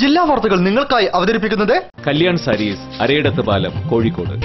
ജില്ലാ വാർത്തകൾ നിങ്ങൾക്കായി അവതരിപ്പിക്കുന്നത് കല്യാൺ സാരീസ് അരയിടത്ത് പാലം കോഴിക്കോട്.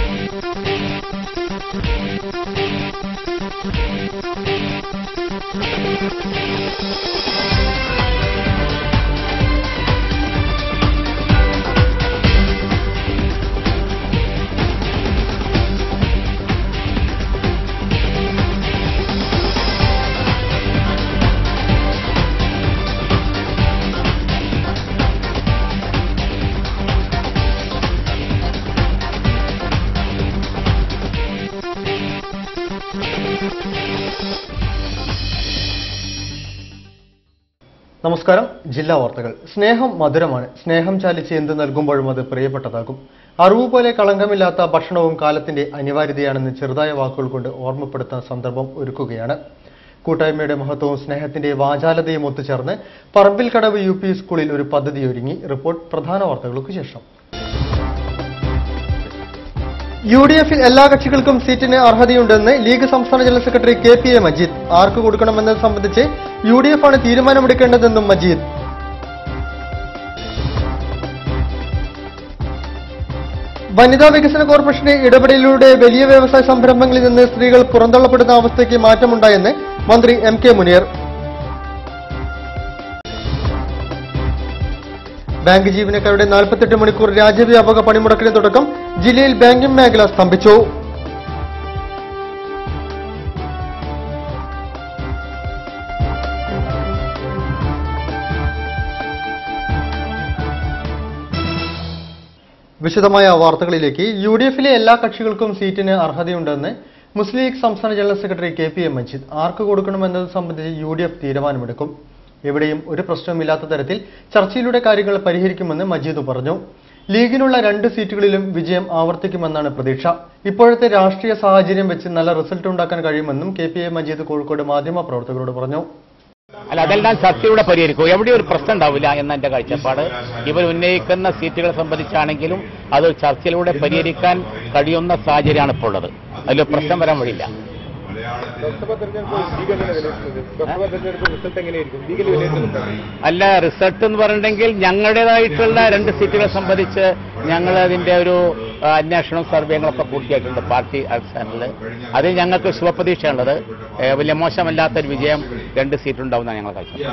നമസ്കാരം. ജില്ലാ വാർത്തകൾ. സ്നേഹം മധുരമാണ്. സ്നേഹം ചാലിച്ച് എന്ത് നൽകുമ്പോഴും അത് പ്രിയപ്പെട്ടതാകും. അറിവ് പോലെ കളങ്കമില്ലാത്ത ഭക്ഷണവും കാലത്തിന്റെ അനിവാര്യതയാണെന്ന് ചെറുതായ വാക്കുകൾ കൊണ്ട് ഓർമ്മപ്പെടുത്താൻ സന്ദർഭം ഒരുക്കുകയാണ്. കൂട്ടായ്മയുടെ മഹത്വവും സ്നേഹത്തിന്റെ വാചാലതയും ഒത്തുചേർന്ന് പറമ്പിൽക്കടവ് UP സ്കൂളിൽ ഒരു പദ്ധതി ഒരുങ്ങി. റിപ്പോർട്ട് പ്രധാന വാർത്തകൾക്ക് ശേഷം. UDF-ൽ എല്ലാ കക്ഷികൾക്കും സീറ്റിന് അർഹതയുണ്ടെന്ന് ലീഗ് സംസ്ഥാന ജനറൽ സെക്രട്ടറി KPA മജീദ്. ആർക്ക് കൊടുക്കണമെന്നത് സംബന്ധിച്ച് UDF ആണ് തീരുമാനമെടുക്കേണ്ടതെന്നും മജീദ്. വനിതാ വികസന കോർപ്പറേഷന്റെ ഇടപെടലിലൂടെ വലിയ വ്യവസായ സംരംഭങ്ങളിൽ നിന്ന് സ്ത്രീകൾ പുറന്തള്ളപ്പെടുന്ന അവസ്ഥയ്ക്ക് മാറ്റമുണ്ടായെന്ന് മന്ത്രി MK മുനീർ. ബാങ്ക് ജീവനക്കാരുടെ 48 മണിക്കൂർ രാജ്യവ്യാപക പണിമുടക്കിന് തുടക്കം. ജില്ലയിൽ ബാങ്കിംഗ് മേഖല സ്തംഭിച്ചു. വിശദമായ വാർത്തകളിലേക്ക്. UDF-ലെ എല്ലാ കക്ഷികൾക്കും സീറ്റിന് അർഹതയുണ്ടെന്ന് മുസ്ലിം ലീഗ് സംസ്ഥാന ജനറൽ സെക്രട്ടറി KPA മജീദ്. ആർക്ക് കൊടുക്കണമെന്നത് സംബന്ധിച്ച് UDF തീരുമാനമെടുക്കും. എവിടെയും ഒരു പ്രശ്നമില്ലാത്ത തരത്തിൽ ചർച്ചയിലൂടെ കാര്യങ്ങൾ പരിഹരിക്കുമെന്ന് മജീദ് പറഞ്ഞു. ലീഗിനുള്ള 2 സീറ്റുകളിലും വിജയം ആവർത്തിക്കുമെന്നാണ് പ്രതീക്ഷ. ഇപ്പോഴത്തെ രാഷ്ട്രീയ സാഹചര്യം വെച്ച് നല്ല റിസൾട്ട് ഉണ്ടാക്കാൻ കഴിയുമെന്നും KPA മജീദ് കോഴിക്കോട് മാധ്യമപ്രവർത്തകരോട് പറഞ്ഞു. അല്ല, അതെല്ലാം ചർച്ചയുടെ പരിഹരിക്കും. എവിടെയും ഒരു പ്രശ്നം ഉണ്ടാവില്ല എന്ന എന്റെ കാഴ്ചപ്പാട്. ഇവർ ഉന്നയിക്കുന്ന സീറ്റുകളെ സംബന്ധിച്ചാണെങ്കിലും അത് ചർച്ചയിലൂടെ പരിഹരിക്കാൻ കഴിയുന്ന സാഹചര്യമാണ് ഇപ്പോൾ ഉള്ളത്. അതിൽ പ്രശ്നം വരാൻ വഴിയില്ല. അല്ല, റിസൾട്ട് എന്ന് പറഞ്ഞിട്ടുണ്ടെങ്കിൽ ഞങ്ങളുടേതായിട്ടുള്ള 2 സീറ്റുകളെ സംബന്ധിച്ച് ഞങ്ങൾ അതിന്റെ ഒരു അന്വേഷണവും സർവേകളൊക്കെ പൂർത്തിയാക്കിയിട്ടുണ്ട് പാർട്ടി അടിസ്ഥാനത്തിൽ. അത് ഞങ്ങൾക്ക് ശുഭപ്രതീക്ഷയുള്ളത്. വലിയ മോശമല്ലാത്തൊരു വിജയം 2 സീറ്റുണ്ടാവുന്ന ഞങ്ങൾ കാഴ്ച.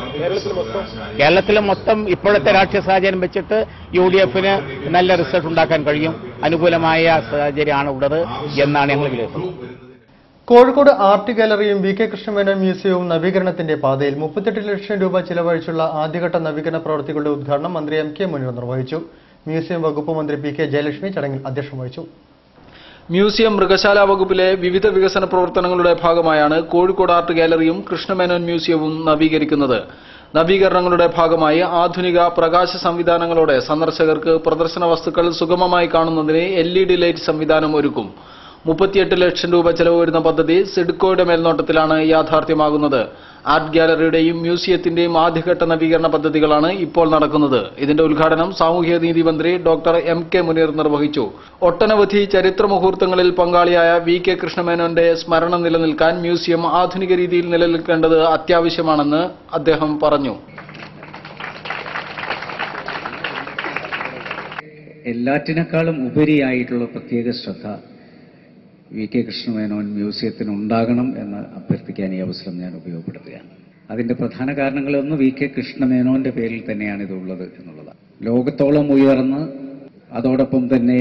കേരളത്തിൽ മൊത്തം ഇപ്പോഴത്തെ രാഷ്ട്രീയ സാഹചര്യം വെച്ചിട്ട് UDF-ന് നല്ല റിസൾട്ട് ഉണ്ടാക്കാൻ കഴിയും. അനുകൂലമായ സാഹചര്യമാണ് ഉള്ളത് എന്നാണ് ഞങ്ങൾ വിലയിരുത്തുന്നത്. കോഴിക്കോട് ആർട്ട് ഗാലറിയും VK കൃഷ്ണമേനോൻ മ്യൂസിയവും നവീകരണത്തിന്റെ പാതയിൽ. 38 ലക്ഷം രൂപ ചിലവഴിച്ചുള്ള ആദ്യഘട്ട നവീകരണ പ്രവൃത്തികളുടെ ഉദ്ഘാടനം മന്ത്രി MK മുനീർ നിർവഹിച്ചു. മ്യൂസിയം വകുപ്പ് മന്ത്രി PK ജയലക്ഷ്മി ചടങ്ങിൽ അധ്യക്ഷം വഹിച്ചു. മ്യൂസിയം മൃഗശാല വകുപ്പിലെ വിവിധ വികസന പ്രവർത്തനങ്ങളുടെ ഭാഗമായാണ് കോഴിക്കോട് ആർട്ട് ഗാലറിയും കൃഷ്ണമേനോൻ മ്യൂസിയവും നവീകരിക്കുന്നത്. നവീകരണങ്ങളുടെ ഭാഗമായി ആധുനിക പ്രകാശ സംവിധാനങ്ങളോടെ സന്ദർശകർക്ക് പ്രദർശന വസ്തുക്കൾ സുഗമമായി കാണുന്നതിന് LED ലൈറ്റ് സംവിധാനം ഒരുക്കും. 38 ലക്ഷം രൂപ ചെലവ് വരുന്ന പദ്ധതി സിഡ്കോയുടെ മേൽനോട്ടത്തിലാണ് യാഥാർത്ഥ്യമാകുന്നത്. ആർട്ട് ഗാലറിയുടെയും മ്യൂസിയത്തിന്റെയും ആദ്യഘട്ട നവീകരണ പദ്ധതികളാണ് ഇപ്പോൾ നടക്കുന്നത്. ഇതിന്റെ ഉദ്ഘാടനം സാമൂഹ്യനീതി മന്ത്രി ഡോക്ടർ MK മുനീർ നിർവഹിച്ചു. ഒട്ടനവധി ചരിത്ര മുഹൂർത്തങ്ങളിൽ പങ്കാളിയായ VK കൃഷ്ണമേനോന്റെ സ്മരണ നിലനിൽക്കാൻ മ്യൂസിയം ആധുനിക രീതിയിൽ നിലനിൽക്കേണ്ടത് അത്യാവശ്യമാണെന്ന് അദ്ദേഹം പറഞ്ഞു. എല്ലാറ്റിനേക്കാളും ഉപരിയായിട്ടുള്ള പ്രത്യേക ശ്രദ്ധ VK കൃഷ്ണമേനോൻ മ്യൂസിയത്തിന് ഉണ്ടാകണം എന്ന് അഭ്യർത്ഥിക്കാൻ ഈ അവസരം ഞാൻ ഉപയോഗപ്പെടുത്തുകയാണ്. അതിന്റെ പ്രധാന കാരണങ്ങളൊന്ന് VK കൃഷ്ണമേനോന്റെ പേരിൽ തന്നെയാണ് ഇതുള്ളത് എന്നുള്ളതാണ്. ലോകത്തോളം ഉയർന്ന് അതോടൊപ്പം തന്നെ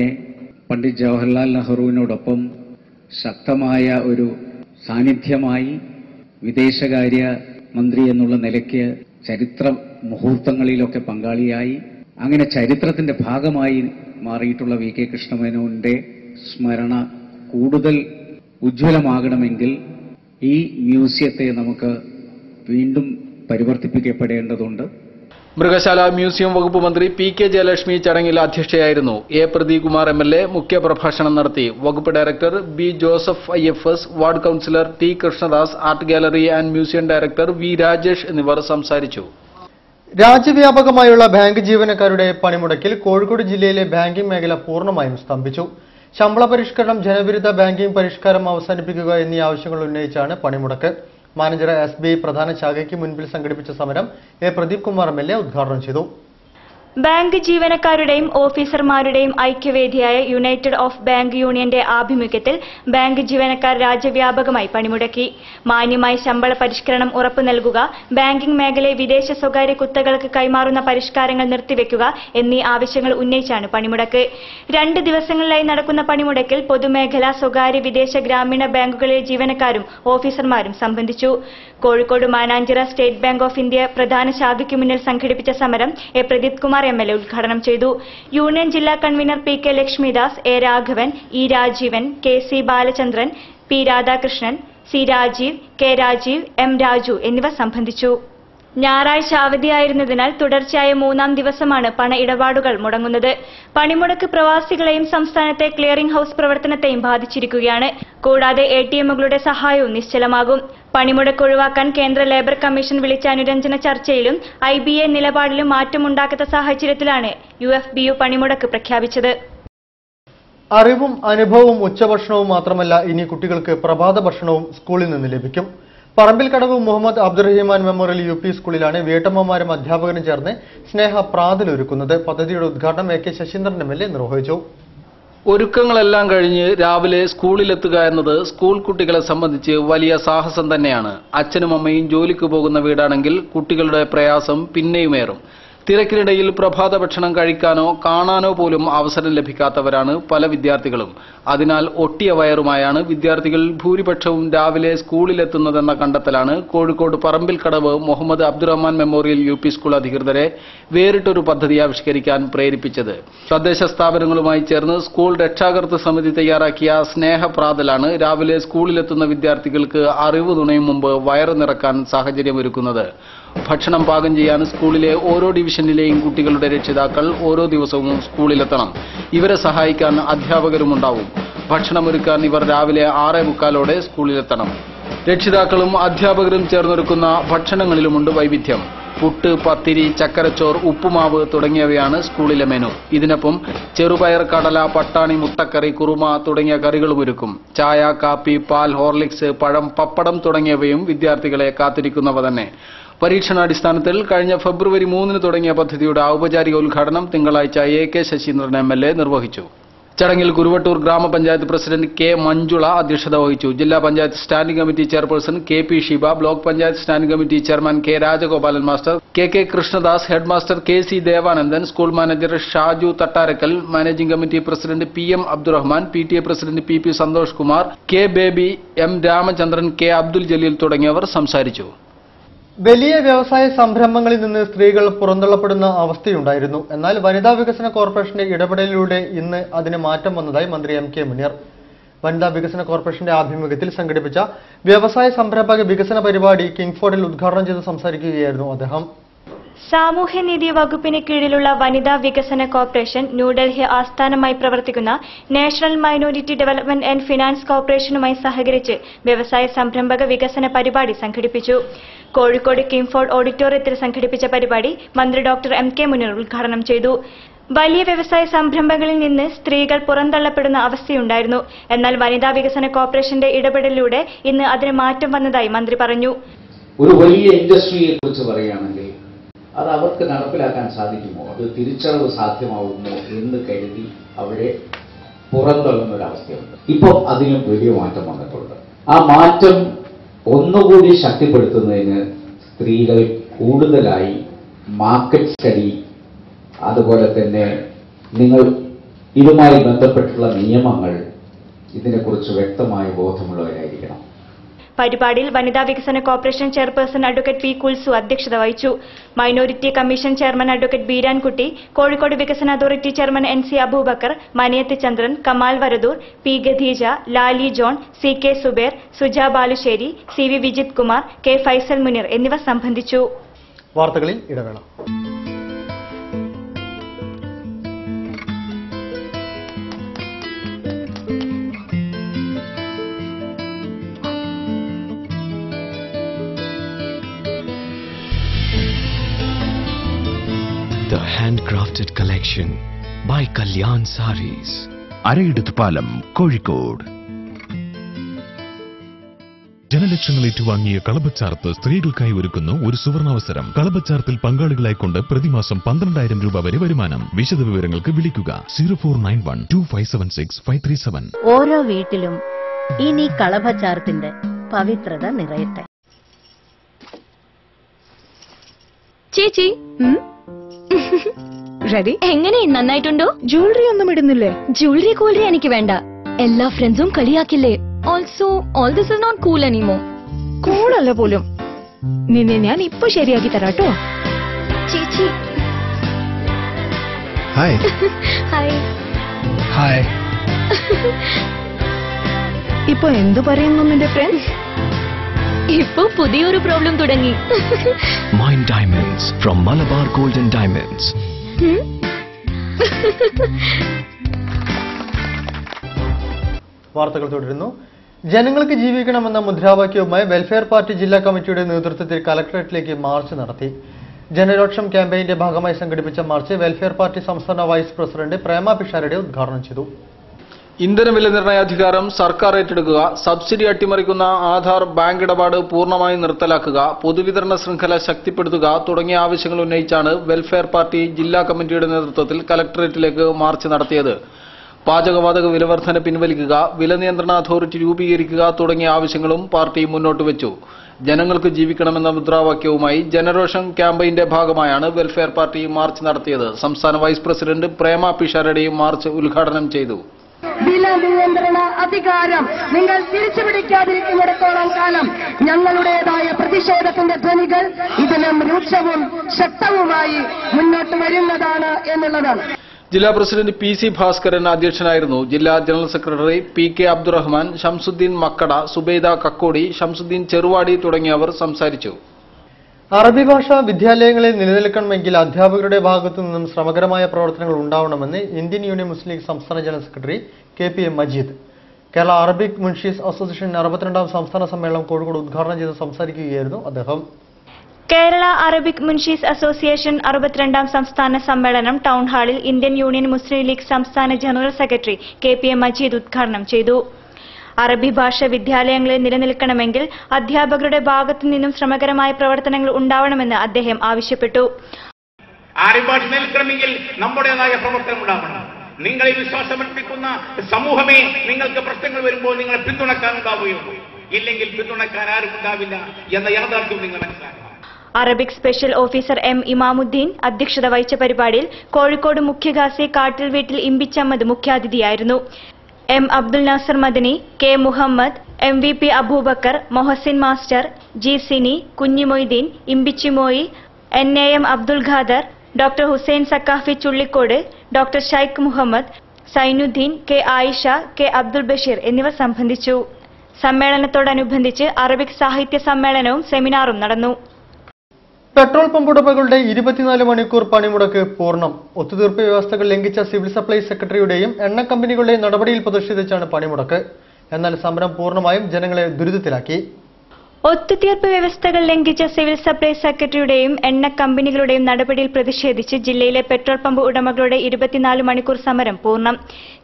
പണ്ഡിറ്റ് ജവഹർലാൽ നെഹ്റുവിനോടൊപ്പം ശക്തമായ ഒരു സാന്നിധ്യമായി വിദേശകാര്യ മന്ത്രി എന്നുള്ള നിലയ്ക്ക് ചരിത്ര മുഹൂർത്തങ്ങളിലൊക്കെ പങ്കാളിയായി അങ്ങനെ ചരിത്രത്തിന്റെ ഭാഗമായി മാറിയിട്ടുള്ള VK കൃഷ്ണമേനോന്റെ സ്മരണ കൂടുതൽ ഉജ്ജ്വലമാകണമെങ്കിൽ ഈ മ്യൂസിയത്തെ നമുക്ക് വീണ്ടും പരിവർത്തിപ്പിക്കപ്പെടേണ്ടതുണ്ട്. മൃഗശാല മ്യൂസിയം വകുപ്പ് മന്ത്രി PK ജയലക്ഷ്മി ചടങ്ങിൽ അധ്യക്ഷയായിരുന്നു. A. പ്രദീകുമാർ MLA മുഖ്യപ്രഭാഷണം നടത്തി. വകുപ്പ് director B. Joseph IFS, ward councillor T. Krishnadas, art gallery and museum director V. Rajesh എന്നിവർ സംസാരിച്ചു. രാജ്യവ്യാപകമായുള്ള ബാങ്ക് ജീവനക്കാരുടെ പണിമുടക്കിൽ കോഴിക്കോട് ജില്ലയിലെ ബാങ്കിംഗ് മേഖല പൂർണ്ണമായും സ്തംഭിച്ചു. ശമ്പള പരിഷ്കരണം, ജനവിരുദ്ധ ബാങ്കിംഗ് പരിഷ്കാരം അവസാനിപ്പിക്കുക എന്നീ ആവശ്യങ്ങൾ ഉന്നയിച്ചാണ് പണിമുടക്ക്. മാനേജർ SBI പ്രധാന ശാഖയ്ക്ക് മുൻപിൽ സംഘടിപ്പിച്ച സമരം A. പ്രദീപ് കുമാർ MLA ഉദ്ഘാടനം ചെയ്തു. ബാങ്ക് ജീവനക്കാരുടെയും ഓഫീസർമാരുടെയും ഐക്യവേദിയായ യുണൈറ്റഡ് ഓഫ് ബാങ്ക് യൂണിയന്റെ ആഭിമുഖ്യത്തിൽ ബാങ്ക് ജീവനക്കാർ രാജ്യവ്യാപകമായി പണിമുടക്കി. മാന്യമായ ശമ്പള പരിഷ്കരണം ഉറപ്പു നൽകുക, ബാങ്കിംഗ് മേഖലയെ വിദേശ സ്വകാര്യ കുത്തകൾക്ക് കൈമാറുന്ന പരിഷ്കാരങ്ങൾ നിർത്തിവെക്കുക എന്നീ ആവശ്യങ്ങൾ ഉന്നയിച്ചാണ് പണിമുടക്ക്. 2 ദിവസങ്ങളിലായി നടക്കുന്ന പണിമുടക്കിൽ പൊതുമേഖല, സ്വകാര്യ, വിദേശ, ഗ്രാമീണ ബാങ്കുകളിലെ ജീവനക്കാരും ഓഫീസർമാരും സംബന്ധിച്ചു. Kozhikode Mananchira State Bank of India പ്രധാന ശാഖയ്ക്ക് മുന്നിൽ സംഘടിപ്പിച്ച സമരം എ പ്രദീപ് കുമാർ എംഎൽഎ ഉദ്ഘാടനം ചെയ്തു. യൂണിയൻ ജില്ലാ convener PK. Lakshmidas, A. Raghavan, E. Rajeevan, KC. Balachandran, P. Radhakrishnan, C. Rajeev, K. Rajeev, M. Raju എന്നിവർ സംബന്ധിച്ചു. ഞായറാഴ്ച അവധിയായിരുന്നതിനാൽ തുടർച്ചയായ 3-ാം ദിവസമാണ് പണ ഇടപാടുകൾ മുടങ്ങുന്നത്. പണിമുടക്ക് പ്രവാസികളെയും സംസ്ഥാനത്തെ ക്ലിയറിംഗ് ഹൌസ് പ്രവർത്തനത്തെയും ബാധിച്ചിരിക്കുകയാണ്. കൂടാതെ ATMകളുടെ സഹായവും നിശ്ചലമാകും. പണിമുടക്ക് ഒഴിവാക്കാൻ കേന്ദ്ര ലേബർ കമ്മീഷൻ വിളിച്ച അനുരഞ്ജന ചർച്ചയിലും IBA നിലപാടിലും മാറ്റമുണ്ടാകാത്ത സാഹചര്യത്തിലാണ് UFBU പണിമുടക്ക് പ്രഖ്യാപിച്ചത്. അറിവും അനുഭവവും ഉച്ചഭക്ഷണവും മാത്രമല്ല, ഇനി കുട്ടികൾക്ക് പ്രഭാത ഭക്ഷണവും സ്കൂളിൽ നിന്ന് ലഭിക്കും. പറമ്പിൽക്കടവ് മുഹമ്മദ് അബ്ദുറഹിമാൻ മെമ്മോറിയൽ UP സ്കൂളിലാണ് വീട്ടമ്മമാരും അധ്യാപകരും ചേർന്ന് സ്നേഹ പ്രാതലൊരുക്കുന്നത്. പദ്ധതിയുടെ ഉദ്ഘാടനം AK ശശീന്ദ്രൻ എംഎൽഎ നിർവഹിച്ചു. ഒരുക്കങ്ങളെല്ലാം കഴിഞ്ഞ് രാവിലെ സ്കൂളിലെത്തുക എന്നത് സ്കൂൾ കുട്ടികളെ സംബന്ധിച്ച് വലിയ സാഹസം തന്നെയാണ്. അച്ഛനും അമ്മയും ജോലിക്ക് പോകുന്ന വീടാണെങ്കിൽ കുട്ടികളുടെ പ്രയാസം പിന്നെയുമേറും. തിരക്കിനിടയിൽ പ്രഭാത ഭക്ഷണം കഴിക്കാനോ കാണാനോ പോലും അവസരം ലഭിക്കാത്തവരാണ് പല വിദ്യാർത്ഥികളും. അതിനാൽ ഒട്ടിയ വയറുമായാണ് വിദ്യാർത്ഥികൾ ഭൂരിപക്ഷവും രാവിലെ സ്കൂളിലെത്തുന്നതെന്ന കണ്ടെത്തലാണ് Kozhikode Parambilkadavu Muhammad Abdurahman memorial UP school അധികൃതരെ വേറിട്ടൊരു പദ്ധതി ആവിഷ്കരിക്കാൻ പ്രേരിപ്പിച്ചത്. തദ്ദേശ സ്ഥാപനങ്ങളുമായി ചേർന്ന് സ്കൂൾ രക്ഷാകർതൃ സമിതി തയ്യാറാക്കിയ സ്നേഹപ്രാതലാണ് രാവിലെ സ്കൂളിലെത്തുന്ന വിദ്യാർത്ഥികൾക്ക് അറിവ് തുണയും മുമ്പ് വയറ് നിറക്കാൻ സാഹചര്യമൊരുക്കുന്നത്. ഭക്ഷണം പാകം ചെയ്യാൻ സ്കൂളിലെ ഓരോ ഡിവിഷനിലെയും കുട്ടികളുടെ രക്ഷിതാക്കൾ ഓരോ ദിവസവും സ്കൂളിലെത്തണം. ഇവരെ സഹായിക്കാൻ അധ്യാപകരുമുണ്ടാവും. ഭക്ഷണമൊരുക്കാൻ ഇവർ രാവിലെ 6:15 സ്കൂളിലെത്തണം. രക്ഷിതാക്കളും അധ്യാപകരും ചേർന്നൊരുക്കുന്ന ഭക്ഷണങ്ങളിലുമുണ്ട് വൈവിധ്യം. പുട്ട്, പത്തിരി, ചക്കരച്ചോർ, ഉപ്പുമാവ് തുടങ്ങിയവയാണ് സ്കൂളിലെ മെനു. ഇതിനൊപ്പം ചെറുപയർ, കടല, പട്ടാണി, മുട്ടക്കറി, കുറുമ തുടങ്ങിയ കറികളും ഒരുക്കും. ചായ, കാപ്പി, പാൽ, ഹോർലിക്സ്, പഴം, പപ്പടം തുടങ്ങിയവയും വിദ്യാർത്ഥികളെ കാത്തിരിക്കുന്നവ തന്നെ. പരീക്ഷണാടിസ്ഥാനത്തിൽ കഴിഞ്ഞ ഫെബ്രുവരി 3 തുടങ്ങിയ പദ്ധതിയുടെ ഔപചാരിക ഉദ്ഘാടനം തിങ്കളാഴ്ച AK ശശീന്ദ്രൻ എംഎൽഎ നിർവഹിച്ചു. ചടങ്ങിൽ കുരുവട്ടൂർ ഗ്രാമപഞ്ചായത്ത് പ്രസിഡന്റ് കെ. മഞ്ജുള അധ്യക്ഷത വഹിച്ചു. ജില്ലാ panchayat standing committee chairperson KP. Sheeba, block panchayat standing committee chairman K. Rajagopalan master, K. Krishnadas, headmaster KC. Devanandan, school manager Shaju Thattarakkal, managing committee president PM. Abdurahman, PTA president PP. Santhosh Kumar, K. Baby, M. Ramachandran, K. Abdul Jaleel തുടങ്ങിയവർ സംസാരിച്ചു. വലിയ വ്യവസായ സംരംഭങ്ങളിൽ നിന്ന് സ്ത്രീകൾ പുറന്തള്ളപ്പെടുന്ന അവസ്ഥയുണ്ടായിരുന്നു. എന്നാൽ വനിതാ വികസന കോർപ്പറേഷന്റെ ഇടപെടലിലൂടെ ഇന്ന് അതിന് മാറ്റം വന്നതായി മന്ത്രി MK മുനിയർ. വനിതാ വികസന കോർപ്പറേഷന്റെ ആഭിമുഖ്യത്തിൽ സംഘടിപ്പിച്ച വ്യവസായ സംരംഭക വികസന പരിപാടി കിങ്ഫോർഡിൽ ഉദ്ഘാടനം ചെയ്ത് സംസാരിക്കുകയായിരുന്നു അദ്ദേഹം. സാമൂഹ്യനീതി വകുപ്പിന് കീഴിലുള്ള വനിതാ വികസന കോർപ്പറേഷൻ ന്യൂഡൽഹി ആസ്ഥാനമായി പ്രവർത്തിക്കുന്ന national minority development and finance കോർപ്പറേഷനുമായി സഹകരിച്ച് വ്യവസായ സംരംഭക വികസന പരിപാടി സംഘടിപ്പിച്ചു. കോഴിക്കോട് കിംഫോർഡ് ഓഡിറ്റോറിയത്തിൽ സംഘടിപ്പിച്ച പരിപാടി മന്ത്രി ഡോക്ടർ MK മുനിയർ ഉദ്ഘാടനം ചെയ്തു. വലിയ വ്യവസായ സംരംഭങ്ങളിൽ നിന്ന് സ്ത്രീകൾ പുറന്തള്ളപ്പെടുന്ന അവസ്ഥയുണ്ടായിരുന്നു. എന്നാൽ വനിതാ വികസന കോർപ്പറേഷന്റെ ഇടപെടലിലൂടെ ഇന്ന് അതിന് മാറ്റം വന്നതായി മന്ത്രി പറഞ്ഞു. ഒരു വലിയ ഇൻഡസ്ട്രിയെ കുറിച്ച് പറയുകയാണെങ്കിൽ അത് അവർക്ക് നടപ്പിലാക്കാൻ സാധിക്കുമോ, അത് തിരിച്ചറിവ് സാധ്യമാവുമോ എന്ന് കരുതി അവരെ പുറന്തള്ളുന്ന ഒരവസ്ഥയുണ്ട്. ഇപ്പോൾ അതിനും വലിയ മാറ്റം വന്നിട്ടുണ്ട്. ആ മാറ്റം ഒന്നുകൂടി ശക്തിപ്പെടുത്തുന്നതിന് സ്ത്രീകൾ കൂടുതലായി മാർക്കറ്റ് സ്റ്റഡി, അതുപോലെ തന്നെ നിങ്ങൾ ഇതുമായി ബന്ധപ്പെട്ടുള്ള നിയമങ്ങൾ, ഇതിനെക്കുറിച്ച് വ്യക്തമായ ബോധമുള്ളവരായിരിക്കണം. പരിപാടിയിൽ വനിതാ വികസന corporation chairperson advocate P. Kulsu അധ്യക്ഷത വഹിച്ചു. Minority commission chairman advocate Beerankutty, Kozhikode വികസന authority chairman NC Aboobacker, Manayath Chandran, Kamal Varadoor, P. Khadeeja, Lali John, CK Zubair, Suja Balussery, CV Vijith Kumar, K Faisal Muneer എന്നിവർ സംബന്ധിച്ചു. വാർത്തകളിൽ ഇടവേള. The handcrafted collection by Kalyan Sarees, Araiduthupalam, Kozhikode. ലക്ഷങ്ങളേറ്റ് വാങ്ങിയ കളഭച്ചാർത്ത് സ്ത്രീകൾക്കായി ഒരുക്കുന്നു ഒരു സുവർണാവസരം. കളഭച്ചാർത്തിൽ പങ്കാളികളായിക്കൊണ്ട് പ്രതിമാസം 12,000 രൂപ വരെ വരുമാനം. വിശദവിവരങ്ങൾക്ക് വിളിക്കുക 0491257653. ഓരോ വീട്ടിലും ഇനി കളഭച്ചാർത്തിന്റെ പവിത്രത നിറയട്ടെ. ചേച്ചി റെഡി? എങ്ങനെ നന്നായിട്ടുണ്ടോ? ജ്വല്ലറി ഒന്നും ഇടുന്നില്ലേ? ജ്വല്ലറി കോലറി എനിക്ക് വേണ്ട. എല്ലാ ഫ്രണ്ട്സും കളിയാക്കില്ലേ? Also all this is not cool anymore. കൂളല്ല പോലും. നിന്നെ ഞാൻ ഇപ്പൊ ശരിയാക്കി തരാട്ടോ. ചേച്ചി ഹായ്. Hi hi. ഇപ്പൊ എന്തു പറയുന്നു നിന്റെ ഫ്രണ്ട്സ്? ഇപ്പൊ പുതിയൊരു പ്രോബ്ലം തുടങ്ങി. Mine diamonds from Malabar golden diamonds. വാർത്തകൾ തുടരുന്നു. ജനങ്ങൾക്ക് ജീവിക്കണമെന്ന മുദ്രാവാക്യവുമായി വെൽഫെയർ പാർട്ടി ജില്ലാ കമ്മിറ്റിയുടെ നേതൃത്വത്തിൽ കലക്ടറേറ്റിലേക്ക് മാർച്ച് നടത്തി. ജനരോക്ഷം ക്യാമ്പയിന്റെ ഭാഗമായി സംഘടിപ്പിച്ച മാർച്ച് വെൽഫെയർ പാർട്ടി സംസ്ഥാന വൈസ് പ്രസിഡന്റ് പ്രേമ പിഷാരടി ഉദ്ഘാടനം ചെയ്തു. ഇന്ധനവില നിർണയാധികാരം സർക്കാർ ഏറ്റെടുക്കുക, സബ്സിഡി അട്ടിമറിക്കുന്ന ആധാർ ബാങ്ക് ഇടപാട് പൂർണ്ണമായി നിർത്തലാക്കുക, പൊതുവിതരണ ശൃംഖല ശക്തിപ്പെടുത്തുക തുടങ്ങിയ ആവശ്യങ്ങൾ ഉന്നയിച്ചാണ് വെൽഫെയർ പാർട്ടി ജില്ലാ കമ്മിറ്റിയുടെ നേതൃത്വത്തിൽ കലക്ടറേറ്റിലേക്ക് മാർച്ച് നടത്തിയത്. പാചകവാതക വിലവർധന പിൻവലിക്കുക, വില നിയന്ത്രണ അതോറിറ്റി രൂപീകരിക്കുക തുടങ്ങിയ ആവശ്യങ്ങളും പാർട്ടി മുന്നോട്ട് വെച്ചു. ജനങ്ങൾക്ക് ജീവിക്കണമെന്ന മുദ്രാവാക്യവുമായി ജനരോഷം ക്യാമ്പയിന്റെ ഭാഗമായാണ് വെൽഫെയർ പാർട്ടി മാർച്ച് നടത്തിയത്. സംസ്ഥാന vice president Prema Pisharody march ഉദ്ഘാടനം ചെയ്തു. വില നിയന്ത്രണ അധികാരം നിങ്ങൾ തിരിച്ചുപിടിക്കാതിരിക്കുന്നിടത്തോളം കാലം ഞങ്ങളുടേതായ പ്രതിഷേധത്തിന്റെ ധ്വനികൾ ഇതിലും രൂക്ഷവും ശക്തവുമായി മുന്നോട്ട് വരുന്നതാണ് എന്നുള്ളതാണ്. ജില്ലാ പ്രസിഡന്റ് പി സി ഭാസ്കരൻ അധ്യക്ഷനായിരുന്നു. ജില്ലാ general secretary P K Abdurahman, Shamsuddin Makkada, Subaida Kakkodi, Shamsuddin Cheruvadi തുടങ്ങിയവർ സംസാരിച്ചു. അറബി ഭാഷ വിദ്യാലയങ്ങളിൽ നിലനിൽക്കണമെങ്കിൽ അധ്യാപകരുടെ ഭാഗത്തു നിന്നും ശ്രമകരമായ പ്രവർത്തനങ്ങൾ ഉണ്ടാവണമെന്ന് ഇന്ത്യൻ യൂണിയൻ മുസ്ലിം ലീഗ് സംസ്ഥാന general secretary KPM Majeed. Kerala Arabic Munshis association 62ാം സംസ്ഥാന സമ്മേളനം കോഴിക്കോട് ഉദ്ഘാടനം ചെയ്ത് സംസാരിക്കുകയായിരുന്നു അദ്ദേഹം. കേരള അറബിക് മുൻഷീസ് അസോസിയേഷൻ 62ാം സംസ്ഥാന സമ്മേളനം ടൗൺ ഹാളിൽ ഇന്ത്യൻ യൂണിയൻ മുസ്ലിം ലീഗ് സംസ്ഥാന ജനറൽ സെക്രട്ടറി KPM മജീദ് ഉദ്ഘാടനം ചെയ്തു. അറബി ഭാഷ വിദ്യാലയങ്ങളിൽ നിലനിൽക്കണമെങ്കിൽ അധ്യാപകരുടെ ഭാഗത്തു നിന്നും ശ്രമകരമായ പ്രവർത്തനങ്ങൾ ഉണ്ടാവണമെന്ന് അദ്ദേഹം ആവശ്യപ്പെട്ടു. അറബി ഭാഷ നിലനിൽക്കണമെങ്കിൽ നമ്മുടേതായ പ്രവർത്തനം ഉണ്ടാവണം. നിങ്ങൾ ഈ വിശ്വാസമർപ്പിക്കുന്ന സമൂഹമേ നിങ്ങൾക്ക് പ്രശ്നങ്ങൾ വരുമ്പോൾ നിങ്ങളെ പിന്തുണക്കാൻ ഉണ്ടാവുകയുള്ളൂ, ഇല്ലെങ്കിൽ പിന്തുണക്കാൻ ആരും ഉണ്ടാവില്ല എന്ന യാഥാർത്ഥ്യം നിങ്ങൾ മനസ്സിലാക്കണം. Arabic special officer M Imamuddin അധ്യക്ഷത വഹിച്ച പരിപാടിയിൽ കോഴിക്കോട് മുഖ്യ ഖാസി കാട്ടിൽ വീട്ടിൽ ഇമ്പിച്ചമ്മദ് മുഖ്യാതിഥിയായിരുന്നു. M Abdul Nasar Madani, K Muhammad, MVP Abubakar, Mohsin master, G Sini, Kunhi Moideen, Imbichimoyi, NAM Abdul Khader, doctor Hussain Saqafi Chullikode, doctor Sheikh Muhammad, Zainuddin, K Ayisha, K Abdul Basheer എന്നിവർ സംബന്ധിച്ചു. സമ്മേളനത്തോടനുബന്ധിച്ച് അറബിക് സാഹിത്യ സമ്മേളനവും സെമിനാറും നടന്നു. പെട്രോൾ പമ്പുടമകളുടെ 24 മണിക്കൂർ പണിമുടക്ക് പൂർണ്ണം. ഒത്തുതീർപ്പ് വ്യവസ്ഥകൾ ലംഘിച്ച സിവിൽ സപ്ലൈസ് സെക്രട്ടറിയുടെയും എണ്ണ കമ്പനികളുടെയും നടപടിയിൽ പ്രതിഷേധിച്ചാണ് പണിമുടക്ക്. എന്നാൽ സമരം പൂർണ്ണമായും ജനങ്ങളെ ദുരിതത്തിലാക്കി. ഒത്തുതീർപ്പ് വ്യവസ്ഥകൾ ലംഘിച്ച സിവിൽ സപ്ലൈസ് സെക്രട്ടറിയുടെയും എണ്ണ കമ്പനികളുടെയും നടപടിയിൽ പ്രതിഷേധിച്ച് ജില്ലയിലെ പെട്രോൾ പമ്പ് ഉടമകളുടെ 24 മണിക്കൂർ സമരം പൂർണ്ണം.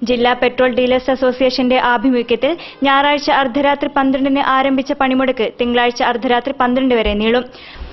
ജില്ലാ പെട്രോൾ ഡീലേഴ്സ് അസോസിയേഷന്റെ ആഭിമുഖ്യത്തിൽ ഞായറാഴ്ച അർദ്ധരാത്രി 12-ന് ആരംഭിച്ച പണിമുടക്ക് തിങ്കളാഴ്ച അർദ്ധരാത്രി 12 വരെ നീളും.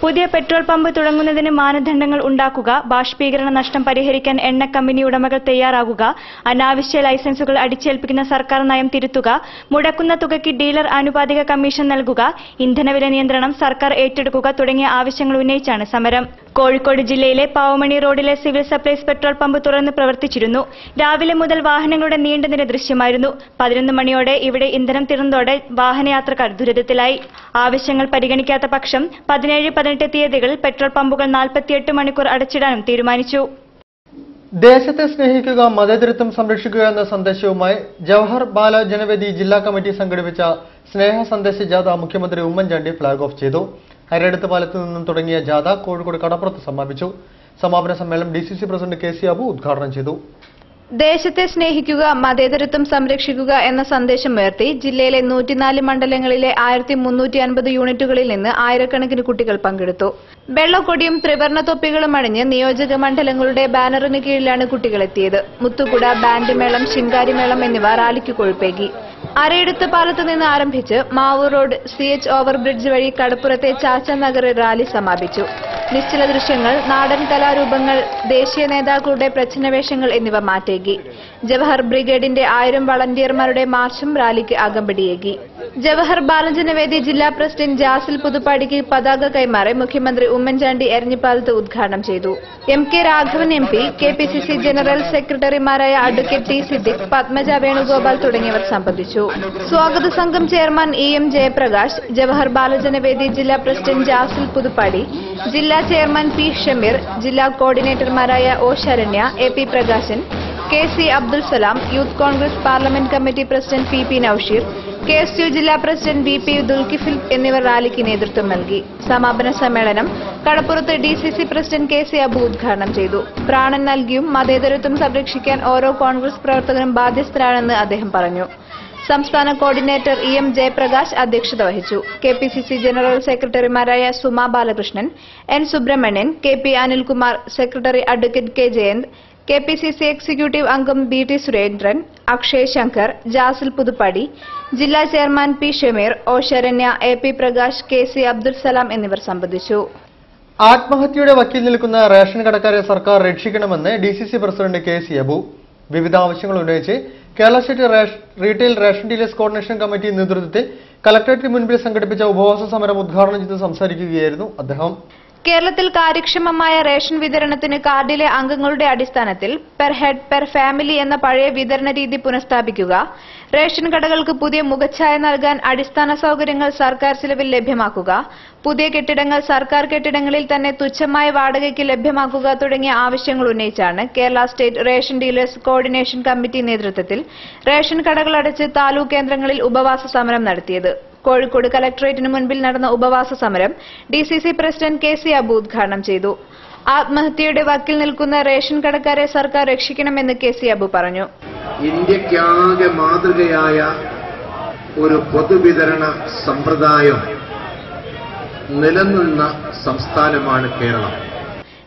പുതിയ പെട്രോൾ പമ്പ് തുടങ്ങുന്നതിന് മാനദണ്ഡങ്ങൾ ഉണ്ടാക്കുക, ബാഷ്പീകരണ നഷ്ടം പരിഹരിക്കാൻ എണ്ണ കമ്പനി ഉടമകൾ തയ്യാറാകുക, അനാവശ്യ ലൈസൻസുകൾ അടിച്ചേൽപ്പിക്കുന്ന സർക്കാർ നയം തിരുത്തുക, മുടക്കുന്ന തുകയ്ക്ക് ഡീലർ ആനുപാതിക കമ്മീഷൻ നൽകുക, ഇന്ധനവില നിയന്ത്രണം സർക്കാർ ഏറ്റെടുക്കുക തുടങ്ങിയ ആവശ്യങ്ങൾ ഉന്നയിച്ചാണ് സമരം. കോഴിക്കോട് ജില്ലയിലെ പാവമണി റോഡിലെ സിവിൽ സപ്ലൈസ് പെട്രോൾ പമ്പ് തുറന്ന് പ്രവർത്തിച്ചിരുന്നു. രാവിലെ മുതൽ വാഹനങ്ങളുടെ നീണ്ടുനിര ദൃശ്യമായിരുന്നു. 11 മണിയോടെ ഇവിടെ ഇന്ധനം തീർന്നതോടെ വാഹനയാത്രക്കാർ ദുരിതത്തിലായി. ആവശ്യങ്ങൾ പരിഗണിക്കാത്ത പക്ഷം 17, 18 തീയതികളിൽ പെട്രോൾ പമ്പുകൾ 48 മണിക്കൂർ അടച്ചിടാനും തീരുമാനിച്ചു. ദേശത്തെ സ്നേഹിക്കുക, മതേതരത്വം സംരക്ഷിക്കുക എന്ന സന്ദേശവുമായി ജവഹർ ബാല ജനവേദി ജില്ലാ കമ്മിറ്റി സംഘടിപ്പിച്ച സ്നേഹ സന്ദേശ ജാഥ മുഖ്യമന്ത്രി ഉമ്മൻചാണ്ടി ഫ്ളാഗ് ഓഫ് ചെയ്തു. ഹരടുത്ത് പാലത്ത് നിന്നും തുടങ്ങിയ ജാഥ കോഴിക്കോട് കടപ്പുറത്ത് സമാപിച്ചു. സമാപന സമ്മേളനം DCC പ്രസിഡന്റ് KC അബു ഉദ്ഘാടനം ചെയ്തു. ദേശത്തെ സ്നേഹിക്കുക, മതേതരത്വം സംരക്ഷിക്കുക എന്ന സന്ദേശം ഉയർത്തി ജില്ലയിലെ 104 മണ്ഡലങ്ങളിലെ 1350 യൂണിറ്റുകളിൽ നിന്ന് ആയിരക്കണക്കിന് കുട്ടികൾ പങ്കെടുത്തു. വെള്ളക്കൊടിയും ത്രിവർണ തൊപ്പികളും അണിഞ്ഞ് നിയോജക മണ്ഡലങ്ങളുടെ ബാനറിന് കീഴിലാണ് കുട്ടികളെത്തിയത്. മുത്തുകുട, ബാൻഡ് മേളം, ശിങ്കാരിമേളം എന്നിവ റാലിക്ക് കൊഴുപ്പേകി. അരയിടത്ത് പാലത്ത് നിന്ന് ആരംഭിച്ച് മാവൂർ റോഡ് CH ഓവർബ്രിഡ്ജ് വഴി കടപ്പുറത്തെ ചാച്ച നഗർ റാലി സമാപിച്ചു. നിശ്ചല ദൃശ്യങ്ങൾ, നാടൻ കലാരൂപങ്ങൾ, ദേശീയ നേതാക്കളുടെ പ്രച്ഛന്നവേഷങ്ങൾ എന്നിവ മാറ്റേകി. ജവഹർ ബ്രിഗേഡിന്റെ 1000 വളണ്ടിയർമാരുടെ മാർച്ചും റാലിക്ക് അകമ്പടിയേകി. ജവഹർ ബാലജനവേദി ജില്ലാ പ്രസിഡന്റ് ജാസിൽ പുതുപ്പാടിക്ക് പതാക കൈമാറി മുഖ്യമന്ത്രി ഉമ്മൻചാണ്ടി എരഞ്ഞിപ്പാലത്ത് ഉദ്ഘാടനം ചെയ്തു. MK Raghavan MP, KPCC general സെക്രട്ടറിമാരായ അഡ്വക്കേറ്റ് ടി സിദ്ദിഖ്, പത്മജ വേണുഗോപാൽ തുടങ്ങിയവർ സംബന്ധിച്ചു. സ്വാഗത സംഘം ചെയർമാൻ EM ജയപ്രകാശ്, ജവഹർ ബാലജനവേദി ജില്ലാ പ്രസിഡന്റ് ജാസിൽ പുതുപ്പാടി, ജില്ലാ ചെയർമാൻ P ഷമീർ, ജില്ലാ കോർഡിനേറ്റർമാരായ O Saranya, AP Prakashan, KC Abdul Salam, youth Congress parliament committee president PP Noushir, KSU ജില്ലാ പ്രസിഡന്റ് BP ദുൽകിഫിൽ എന്നിവർ റാലിക്ക് നേതൃത്വം നൽകി. സമാപന സമ്മേളനം കടപ്പുറത്ത് DCC പ്രസിഡന്റ് KC അബു ഉദ്ഘാടനം ചെയ്തു. പ്രാണൻ നൽകിയും മതേതരത്വം സംരക്ഷിക്കാൻ ഓരോ കോൺഗ്രസ് പ്രവർത്തകരും ബാധ്യസ്ഥരാണെന്ന് അദ്ദേഹം പറഞ്ഞു. സംസ്ഥാന കോർഡിനേറ്റർ EM ജയപ്രകാശ് അധ്യക്ഷത വഹിച്ചു. KPCC ജനറൽ സെക്രട്ടറിമാരായ Suma Balakrishnan, N Subrahmanian, KP Anilkumar, secretary advocate K Jayanth, KPCC executive അംഗം BT സുരേന്ദ്രൻ, അക്ഷയ് ശങ്കർ, ജാസിൽ പുതുപ്പാടി, ജില്ലാ chairman P Shameer, O Saranya, AP Prakash, KC Abdul Salam എന്നിവർ സംബന്ധിച്ചു. ആത്മഹത്യയുടെ വക്കിൽ നിൽക്കുന്ന റേഷൻ കടക്കാരെ സർക്കാർ രക്ഷിക്കണമെന്ന് DCC പ്രസിഡന്റ് KC അബു. വിവിധ ആവശ്യങ്ങൾ ഉന്നയിച്ച് Kerala state retail ration dealers coordination committee നേതൃത്വത്തിൽ കളക്ടറേറ്റിന് മുൻപിൽ സംഘടിപ്പിച്ച ഉപവാസ സമരം ഉദ്ഘാടനം ചെയ്ത് സംസാരിക്കുകയായിരുന്നു അദ്ദേഹം. കേരളത്തിൽ കാര്യക്ഷമമായ റേഷൻ വിതരണത്തിന് കാർഡിലെ അംഗങ്ങളുടെ അടിസ്ഥാനത്തിൽ പെർ ഹെഡ് പെർ ഫാമിലി എന്ന പഴയ വിതരണ രീതി പുനഃസ്ഥാപിക്കുക, റേഷൻ കടകൾക്ക് പുതിയ മുഖച്ഛായ നൽകാൻ അടിസ്ഥാന സൗകര്യങ്ങൾ സർക്കാർ ചിലവിൽ ലഭ്യമാക്കുക, പുതിയ കെട്ടിടങ്ങൾ സർക്കാർ കെട്ടിടങ്ങളിൽ തന്നെ തുച്ഛമായ വാടകയ്ക്ക് ലഭ്യമാക്കുക തുടങ്ങിയ ആവശ്യങ്ങൾ ഉന്നയിച്ചാണ് Kerala state ration dealers coordination committee നേതൃത്വത്തിൽ റേഷൻ കടകളടച്ച് താലൂക്ക് കേന്ദ്രങ്ങളിൽ ഉപവാസ സമരം നടത്തിയത്. കോഴിക്കോട് കളക്ടറേറ്റിന് മുൻപിൽ നടന്ന ഉപവാസ സമരം DCC പ്രസിഡന്റ് KC അബു ഉദ്ഘാടനം ചെയ്തു. ആത്മഹത്യയുടെ വക്കിൽ നിൽക്കുന്ന റേഷൻ കടക്കാരെ സർക്കാർ രക്ഷിക്കണമെന്ന് KC അബു പറഞ്ഞു. ഇന്ത്യക്കാകെ മാതൃകയായ ഒരു പൊതുവിതരണ സമ്പ്രദായം നിലനിന്ന സംസ്ഥാനമാണ് Keralam.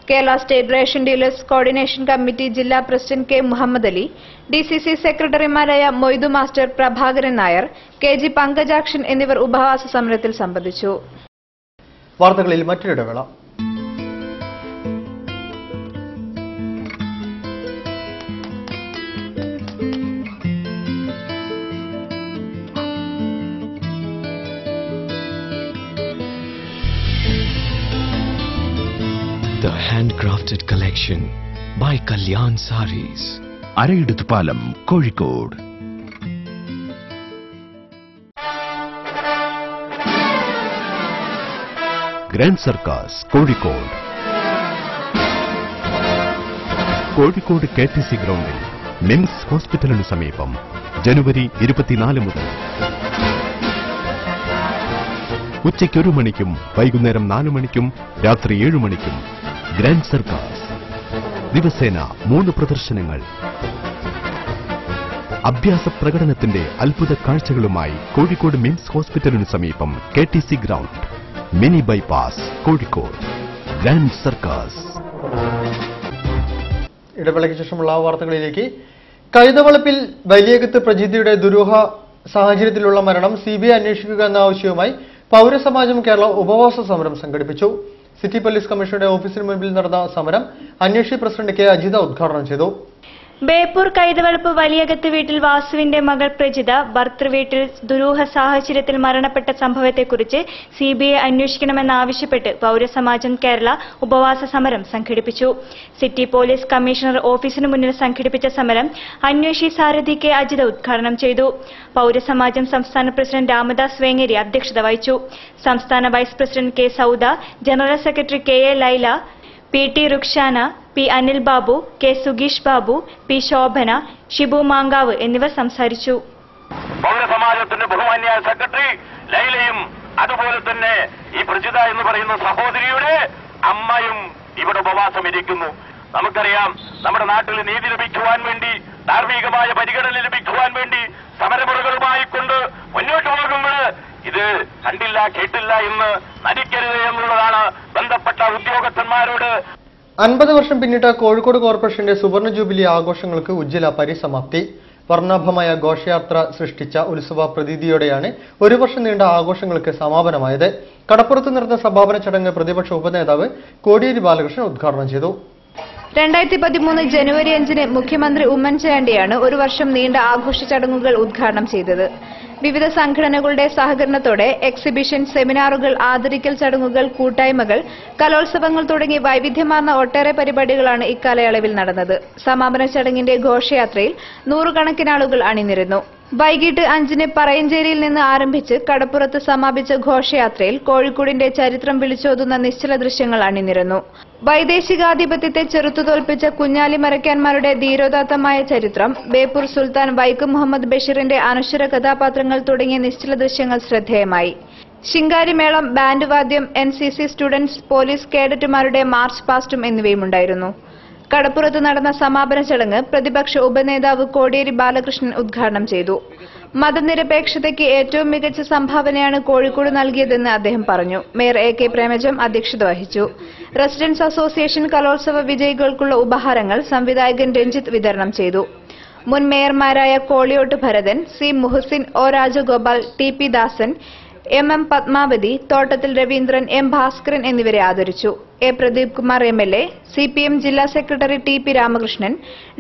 Kerala state ration dealers coordination committee ജില്ലാ president K Muhammad Ali, DCC സെക്രട്ടറിമാരായ മൊയ്തു മാസ്റ്റർ, പ്രഭാകരൻ നായർ, KG പങ്കജാക്ഷൻ എന്നിവർ ഉപവാസ സമരത്തിൽ സംബന്ധിച്ചു. വാർത്തകളിൽ മറ്റൊരിടവേള. The handcrafted collection by Kalyan Sarees, Araiduthupalam, Kozhikode. Grand Circus, Kozhikode. Kozhikode KTC ground Nims Hospital nu sameepam January 24 mudal ഉച്ചയ്ക്ക് 1 മണിക്കും വൈകുന്നേരം 4 മണിക്കും രാത്രി 7 മണിക്കും ഗ്രാൻഡ് സർക്കാസ്. ദിവസേന 3 പ്രദർശനങ്ങൾ. അഭ്യാസ പ്രകടനത്തിന്റെ അത്ഭുത കാഴ്ചകളുമായി കോഴിക്കോട് മിംസ് ഹോസ്പിറ്റലിന് സമീപം KTC ground, mini bypass, Kozhikode. Grand circus. ഇടവേളയ്ക്ക് ശേഷമുള്ള വാർത്തകളിലേക്ക്. കൈതവളപ്പിൽ വലിയകത്ത് പ്രജിതയുടെ ദുരൂഹ സാഹചര്യത്തിലുള്ള മരണം CBI അന്വേഷിക്കുക എന്ന ആവശ്യവുമായി പൗരസമാജം കേരള ഉപവാസ സമരം സംഘടിപ്പിച്ചു. സിറ്റി പോലീസ് കമ്മീഷണറുടെ ഓഫീസിന് മുൻപിൽ നടന്ന സമരം അന്വേഷണ പ്രസിഡന്റ് K അജിത ഉദ്ഘാടനം ചെയ്തു. ബേപ്പൂർ കൈതവളപ്പ് വലിയകത്ത് വീട്ടിൽ വാസുവിന്റെ മകൾ പ്രജിത ഭർത്തൃവീട്ടിൽ ദുരൂഹ സാഹചര്യത്തിൽ മരണപ്പെട്ട സംഭവത്തെക്കുറിച്ച് CBI അന്വേഷിക്കണമെന്നാവശ്യപ്പെട്ട് പൌരസമാജം കേരള ഉപവാസ സമരം സംഘടിപ്പിച്ചു. സിറ്റി പോലീസ് കമ്മീഷണർ ഓഫീസിന് മുന്നിൽ സംഘടിപ്പിച്ച സമരം അന്വേഷി സാരഥി K അജിത ഉദ്ഘാടനം ചെയ്തു. പൌരസമാജം സംസ്ഥാന പ്രസിഡന്റ് രാമദാസ് വേങ്ങേരി അധ്യക്ഷത വഹിച്ചു. സംസ്ഥാന vice president K Sauda, general secretary KA Laila, PT Rukshana, P Anil Babu, K സുഗീഷ് ബാബു, P ശോഭന, ഷിബു മാങ്കാവ് എന്നിവർ സംസാരിച്ചു. പൗരസമാജത്തിന്റെ ബഹുമാന്യ സെക്രട്ടറി ലൈലയും അതുപോലെ തന്നെ ഈ പ്രജിത എന്ന് പറയുന്ന സഹോദരിയുടെ അമ്മയും ഇവിടെ ഉപവാസം ഇരിക്കുന്നു. നമുക്കറിയാം, നമ്മുടെ നാട്ടിൽ നീതി ലഭിക്കുവാൻ വേണ്ടി, ധാർമ്മികമായ പരിഗണന ലഭിക്കുവാൻ വേണ്ടി സമരമുറകളുമായി കൊണ്ട് മുന്നോട്ട് പോകുമ്പോൾ ഇത് കണ്ടില്ല കേട്ടില്ല എന്ന് നടിക്കരുത് എന്നുള്ളതാണ് ബന്ധപ്പെട്ട ഉദ്യോഗസ്ഥന്മാരോട്. 50 വർഷം പിന്നിട്ട കോഴിക്കോട് കോർപ്പറേഷന്റെ സുവർണ ജൂബിലി ആഘോഷങ്ങൾക്ക് ഉജ്ജ്വല പരിസമാപ്തി. വർണ്ണാഭമായ ഘോഷയാത്ര സൃഷ്ടിച്ച ഉത്സവ പ്രതീതിയോടെയാണ് ഒരു വർഷം നീണ്ട ആഘോഷങ്ങൾക്ക് സമാപനമായത്. കടപ്പുറത്ത് നടന്ന സമാപന ചടങ്ങ് പ്രതിപക്ഷ ഉപനേതാവ് കോടിയേരി ബാലകൃഷ്ണൻ ഉദ്ഘാടനം ചെയ്തു. 2013 ജനുവരി 5-ന് മുഖ്യമന്ത്രി ഉമ്മൻചാണ്ടിയാണ് ഒരു വർഷം നീണ്ട ആഘോഷ ചടങ്ങുകൾ ഉദ്ഘാടനം ചെയ്തത്. വിവിധ സംഘടനകളുടെ സഹകരണത്തോടെ എക്സിബിഷൻ, സെമിനാറുകൾ, ആദരിക്കൽ ചടങ്ങുകൾ, കൂട്ടായ്മകൾ, കലോത്സവങ്ങൾ തുടങ്ങി വൈവിധ്യമാർന്ന ഒട്ടേറെ പരിപാടികളാണ് ഇക്കാലയളവിൽ നടന്നത്. സമാപന ചടങ്ങിന്റെ ഘോഷയാത്രയിൽ നൂറുകണക്കിന് ആളുകൾ അണിനിരന്നു. വൈകിട്ട് 5-ന് പറയഞ്ചേരിയിൽ നിന്ന് ആരംഭിച്ച് കടപ്പുറത്ത് സമാപിച്ച ഘോഷയാത്രയിൽ കോഴിക്കോടിന്റെ ചരിത്രം വിളിച്ചോതുന്ന നിശ്ചല ദൃശ്യങ്ങൾ അണിനിരന്നു. വൈദേശികാധിപത്യത്തെ ചെറുത്തുതോൽപ്പിച്ച കുഞ്ഞാലി മരയ്ക്കാന്മാരുടെ ധീരോദാത്തമായ ചരിത്രം, ബേപ്പൂർ സുൽത്താൻ, വൈക്കം മുഹമ്മദ് ബഷീറിന്റെ അനശ്വര കഥാപാത്രങ്ങൾ തുടങ്ങിയ നിശ്ചല ദൃശ്യങ്ങൾ ശ്രദ്ധേയമായി. ശിങ്കാരിമേളം, ബാൻഡ് വാദ്യം, NCC സ്റ്റുഡന്റ്സ്, പോലീസ് കേഡറ്റുമാരുടെ മാർച്ച് പാസ്റ്റും എന്നിവയുമുണ്ടായിരുന്നു. കടപ്പുറത്ത് നടന്ന സമാപന ചടങ്ങ് പ്രതിപക്ഷ ഉപനേതാവ് കോടിയേരി ബാലകൃഷ്ണൻ ഉദ്ഘാടനം ചെയ്തു. മതനിരപേക്ഷതയ്ക്ക് ഏറ്റവും മികച്ച സംഭാവനയാണ് കോഴിക്കോട് നൽകിയതെന്ന് അദ്ദേഹം പറഞ്ഞു. Mayor A.K. പ്രേമജം അധ്യക്ഷത വഹിച്ചു. റെസിഡൻസ് അസോസിയേഷൻ കലോത്സവ വിജയികൾക്കുള്ള ഉപഹാരങ്ങൾ സംവിധായകൻ രഞ്ജിത്ത് വിതരണം ചെയ്തു. മുൻ മേയർമാരായ Koliyot Bharathan, C. Muhsin, O. Rajagopal, T.P. ദാസൻ, M.M. പത്മാവതി, തോട്ടത്തിൽ രവീന്ദ്രൻ, M. ഭാസ്കരൻ എന്നിവരെ ആദരിച്ചു. A. Pradeep Kumar MLA, CPM ജില്ലാ സെക്രട്ടറി T.P. Ramakrishnan,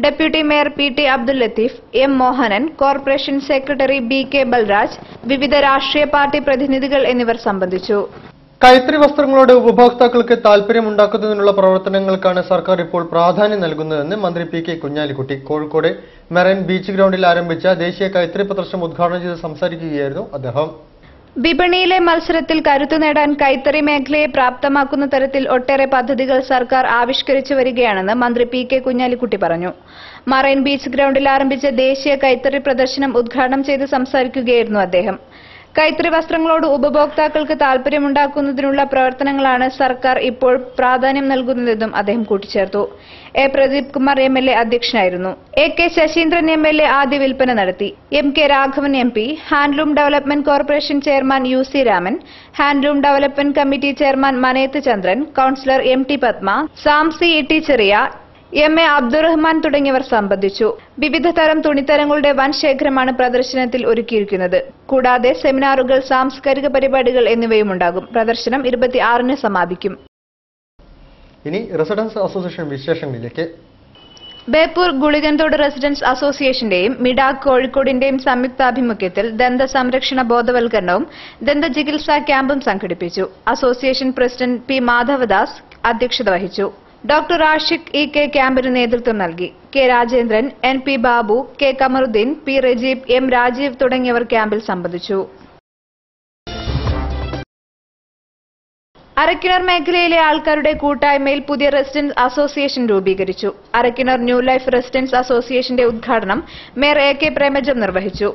deputy mayor P.T. Abdul Latheef, M. Mohanan, corporation secretary BK Balraj, വിവിധ രാഷ്ട്രീയ പാർട്ടി പ്രതിനിധികൾ എന്നിവർ സംബന്ധിച്ചു. കൈത്തറി വസ്ത്രങ്ങളുടെ ഉപഭോക്താക്കൾക്ക് താൽപര്യമുണ്ടാക്കുന്നതിനുള്ള പ്രവർത്തനങ്ങൾക്കാണ് സർക്കാർ ഇപ്പോൾ പ്രാധാന്യം നൽകുന്നതെന്ന് മന്ത്രി PK Kunhalikutty Kozhikode marine beach ഗ്രൗണ്ടിൽ ആരംഭിച്ച ദേശീയ കൈത്തറി പ്രദർശനം ഉദ്ഘാടനം ചെയ്ത് സംസാരിക്കുകയായിരുന്നു അദ്ദേഹം. വിപണിയിലെ മത്സരത്തിൽ കരുത്തു നേടാൻ കൈത്തറി മേഖലയെ പ്രാപ്തമാക്കുന്ന തരത്തിൽ ഒട്ടേറെ പദ്ധതികൾ സർക്കാർ ആവിഷ്കരിച്ചു വരികയാണെന്ന് മന്ത്രി PK കുഞ്ഞാലിക്കുട്ടി പറഞ്ഞു. മറൈൻ ബീച്ച് ഗ്രൗണ്ടിൽ ആരംഭിച്ച ദേശീയ കൈത്തറി പ്രദർശനം ഉദ്ഘാടനം ചെയ്ത് സംസാരിക്കുകയായിരുന്നു അദ്ദേഹം. കൈത്തറി വസ്ത്രങ്ങളോട് ഉപഭോക്താക്കൾക്ക് താൽപര്യമുണ്ടാക്കുന്നതിനുള്ള പ്രവർത്തനങ്ങളാണ് സർക്കാർ ഇപ്പോൾ പ്രാധാന്യം നൽകുന്നതെന്നും അദ്ദേഹം കൂട്ടിച്ചേർത്തു. A. പ്രദീപ് കുമാർ MLA അധ്യക്ഷനായിരുന്നു. A.K. ശശീന്ദ്രൻ MLA ആദ്യ വിൽപ്പന നടത്തി. M.K. Raghavan MP, handloom development corporation chairman U.C. Raman, handloom development committee chairman Maneth Chandran, councillor MT. Padma, Samsi E.T. ചെറിയ, MA. അബ്ദുറഹ്മാൻ തുടങ്ങിയവർ സംബന്ധിച്ചു. വിവിധ തരം തുണിത്തരങ്ങളുടെ വൻ ശേഖരമാണ് പ്രദർശനത്തിൽ ഒരുക്കിയിരിക്കുന്നത്. കൂടാതെ സെമിനാറുകൾ, സാംസ്കാരിക പരിപാടികൾ എന്നിവയും ഉണ്ടാകും. പ്രദർശനം 26-ന് സമാപിക്കും. ഇനി റെസിഡൻസ് അസോസിയേഷൻ വിശേഷങ്ങളിലേക്ക്. ബേപ്പൂർ ഗുളികൻതോട് റെസിഡൻസ് അസോസിയേഷന്റെയും മിഡാക് കോഴിക്കോടിന്റെയും സംയുക്താഭിമുഖ്യത്തിൽ ദന്ത സംരക്ഷണ ബോധവൽക്കരണവും ദന്ത ചികിത്സാ ക്യാമ്പും സംഘടിപ്പിച്ചു. Association president P. മാധവദാസ് അധ്യക്ഷത വഹിച്ചു. Doctor Ashiq E.K. ക്യാമ്പിന് നേതൃത്വം നൽകി. K. Rajendran, N.P. Babu, K. Kamaruddin, P. Rajeeb, M. Rajeev തുടങ്ങിയവർ ക്യാമ്പിൽ സംബന്ധിച്ചു. അരക്കിണർ മേഖലയിലെ ആൾക്കാരുടെ കൂട്ടായ്മയിൽ പുതിയ റെസിഡൻസ് അസോസിയേഷൻ രൂപീകരിച്ചു. അരക്കിണർ ന്യൂ ലൈഫ് റെസിഡൻസ് അസോസിയേഷന്റെ ഉദ്ഘാടനം മേയർ A.K. പ്രേമജം നിർവഹിച്ചു.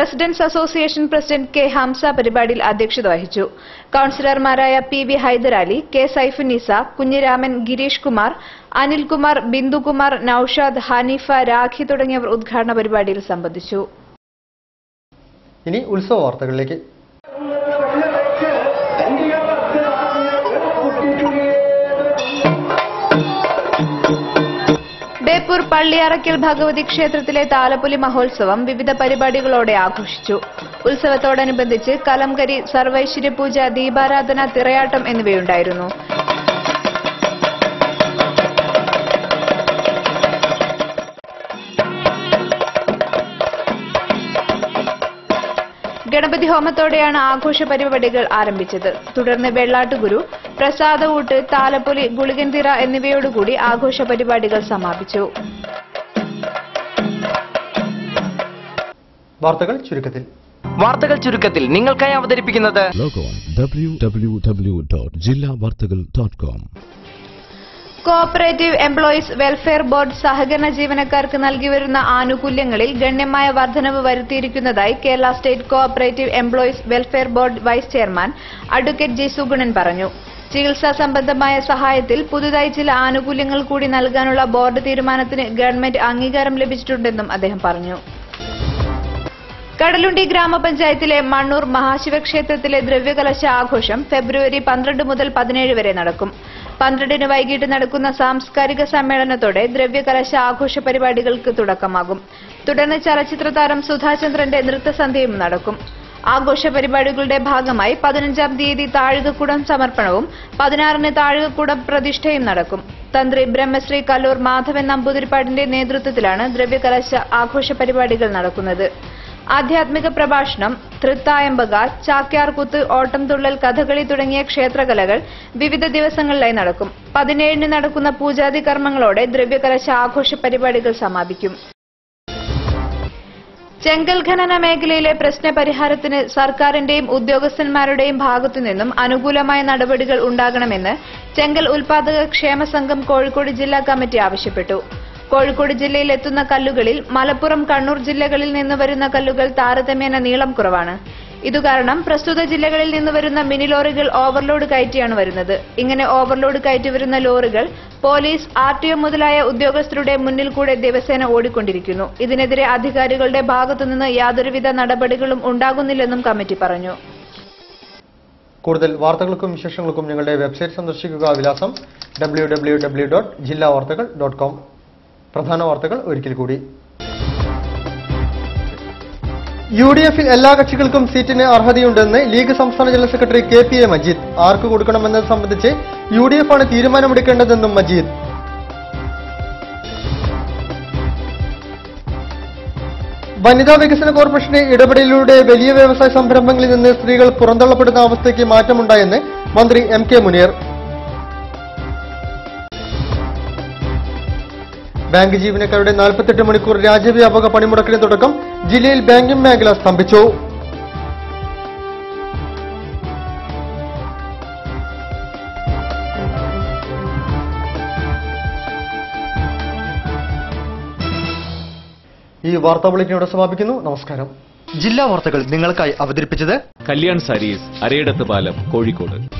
Residence association president K. Hamsa പരിപാടിയിൽ അധ്യക്ഷത വഹിച്ചു. കൌൺസിലർമാരായ PV. ഹൈദരാലി, K. സൈഫുനിസ, കുഞ്ഞിരാമൻ, ഗിരീഷ് കുമാർ, അനിൽകുമാർ, ബിന്ദുകുമാർ, നൌഷാദ്, ഹനീഫ, രാഖി തുടങ്ങിയവർ ഉദ്ഘാടന പരിപാടിയിൽ സംബന്ധിച്ചു. ഇനി ഉത്സവ വാർത്തകളിലേക്ക്. ബേപ്പൂർ പള്ളിയറയ്ക്കൽ ഭഗവതി ക്ഷേത്രത്തിലെ താലപ്പൊലി മഹോത്സവം വിവിധ പരിപാടികളോടെ ആഘോഷിച്ചു. ഉത്സവത്തോടനുബന്ധിച്ച് കലംകരി, സർവൈശ്വര്യ പൂജ, ദീപാരാധന, തിറയാട്ടം എന്നിവയുണ്ടായിരുന്നു. ഗണപതി ഹോമത്തോടെയാണ് ആഘോഷ പരിപാടികൾ ആരംഭിച്ചത്. തുടർന്ന് വെള്ളാട്ടുഗുരു, പ്രസാദവൂട്ട്, താലപ്പൊലി, ഗുളികൻതിറ എന്നിവയോടുകൂടി ആഘോഷ പരിപാടികൾ സമാപിച്ചു. വാർത്തകൾ ചുരുക്കത്തിൽ നിങ്ങൾക്കായി അവതരിപ്പിക്കുന്നത് www.jillavarthakal.com. Cooperative employees welfare board സഹകരണ ജീവനക്കാർക്ക് നൽകിവരുന്ന ആനുകൂല്യങ്ങളിൽ ഗണ്യമായ വർധനവ് വരുത്തിയിരിക്കുന്നതായി Kerala state cooperative employees welfare board vice chairman advocate J. Sugunan പറഞ്ഞു. ചികിത്സാ സംബന്ധമായ സഹായത്തിൽ പുതുതായി ചില ആനുകൂല്യങ്ങൾ കൂടി നൽകാനുള്ള ബോർഡ് തീരുമാനത്തിന് ഗവൺമെന്റ് അംഗീകാരം ലഭിച്ചിട്ടുണ്ടെന്നും അദ്ദേഹം പറഞ്ഞു. കടലുണ്ടി ഗ്രാമപഞ്ചായത്തിലെ മണ്ണൂർ മഹാശിവക്ഷേത്രത്തിലെ ദ്രവ്യകലശ ആഘോഷം ഫെബ്രുവരി 12 മുതൽ 17 വരെ നടക്കും. 12ന് വൈകിട്ട് നടക്കുന്ന സാംസ്കാരിക സമ്മേളനത്തോടെ ദ്രവ്യകലശ ആഘോഷ പരിപാടികൾക്ക് തുടക്കമാകും. തുടർന്ന് ചലച്ചിത്രതാരം സുധാചന്ദ്രന്റെ നൃത്തസന്ധ്യയും നടക്കും. ആഘോഷ പരിപാടികളുടെ ഭാഗമായി 15-ാം തീയതി താഴികക്കുടം സമർപ്പണവും 16-ന് താഴികക്കുടം പ്രതിഷ്ഠയും നടക്കും. തന്ത്രി ബ്രഹ്മശ്രീ കല്ലൂർ മാധവൻ നമ്പൂതിരിപ്പാടിന്റെ നേതൃത്വത്തിലാണ് ദ്രവ്യകലശ ആഘോഷ പരിപാടികൾ നടക്കുന്നത്. ആധ്യാത്മിക പ്രഭാഷണം, തൃത്തായമ്പക, ചാക്യാർകൂത്ത്, ഓട്ടംതുള്ളൽ, കഥകളി തുടങ്ങിയ ക്ഷേത്രകലകൾ വിവിധ ദിവസങ്ങളിലായി നടക്കും. 17-ന് നടക്കുന്ന പൂജാതി കർമ്മങ്ങളോടെ ദ്രവ്യകലശ ആഘോഷ പരിപാടികൾ സമാപിക്കും. ചെങ്കൽ ഖനന മേഖലയിലെ പ്രശ്ന പരിഹാരത്തിന് സർക്കാരിന്റെയും ഉദ്യോഗസ്ഥന്മാരുടെയും ഭാഗത്തുനിന്നും അനുകൂലമായ നടപടികൾ ഉണ്ടാകണമെന്ന് ചെങ്കൽ ഉൽപാദക ക്ഷേമ സംഘം കോഴിക്കോട് ജില്ലാ കമ്മിറ്റി ആവശ്യപ്പെട്ടു. കോഴിക്കോട് ജില്ലയിൽ എത്തുന്ന കല്ലുകളിൽ മലപ്പുറം, കണ്ണൂർ ജില്ലകളിൽ നിന്ന് വരുന്ന കല്ലുകൾ താരതമ്യേന നീളം കുറവാണ്. ഇതുകാരണം പ്രസ്തുത ജില്ലകളിൽ നിന്ന് വരുന്ന മിനി ലോറികൾ ഓവർലോഡ് കയറ്റിയാണ് വരുന്നത്. ഇങ്ങനെ ഓവർലോഡ് കയറ്റി വരുന്ന ലോറികൾ പോലീസ്, RTO മുതലായ ഉദ്യോഗസ്ഥരുടെ മുന്നിൽ കൂടെ ദിവസേന ഓടിക്കൊണ്ടിരിക്കുന്നു. ഇതിനെതിരെ അധികാരികളുടെ ഭാഗത്തുനിന്ന് യാതൊരുവിധ നടപടികളും ഉണ്ടാകുന്നില്ലെന്നും കമ്മിറ്റി പറഞ്ഞു. കൂടുതൽ വാർത്തകൾക്കും വിശേഷങ്ങൾക്കും ഞങ്ങളുടെ വെബ്സൈറ്റ് സന്ദർശിക്കുക. വിലാസം www.jillavarthakal.com. പ്രധാന വാർത്തകൾ ഒരിക്കൽ കൂടി. UDF-ൽ എല്ലാ കക്ഷികൾക്കും സീറ്റിന് അർഹതയുണ്ടെന്ന് ലീഗ് സംസ്ഥാന ജനറൽ സെക്രട്ടറി KPA മജീദ്. ആർക്ക് കൊടുക്കണമെന്നത് സംബന്ധിച്ച് UDF ആണ് തീരുമാനമെടുക്കേണ്ടതെന്നും മജീദ്. വനിതാ വികസന കോർപ്പറേഷന്റെ ഇടപെടലിലൂടെ വലിയ വ്യവസായ സംരംഭങ്ങളിൽ നിന്ന് സ്ത്രീകൾ പുറന്തള്ളപ്പെടുന്ന അവസ്ഥയ്ക്ക് മാറ്റമുണ്ടായെന്ന് മന്ത്രി MK മുനീർ. ബാങ്ക് ജീവനക്കാരുടെ 48 മണിക്കൂർ രാജ്യവ്യാപക പണിമുടക്കിന് തുടക്കം. ജില്ലയിൽ ബാങ്കിംഗ് മേഖല സ്തംഭിച്ചു. ഈ വാർത്താ ബുള്ളറ്റിനോട് സമാപിക്കുന്നു. നമസ്കാരം. ജില്ലാ വാർത്തകൾ നിങ്ങൾക്കായി അവതരിപ്പിച്ചത് കല്യാൺ സാരീസ്, അരയിടത്ത് പാലം, കോഴിക്കോട്.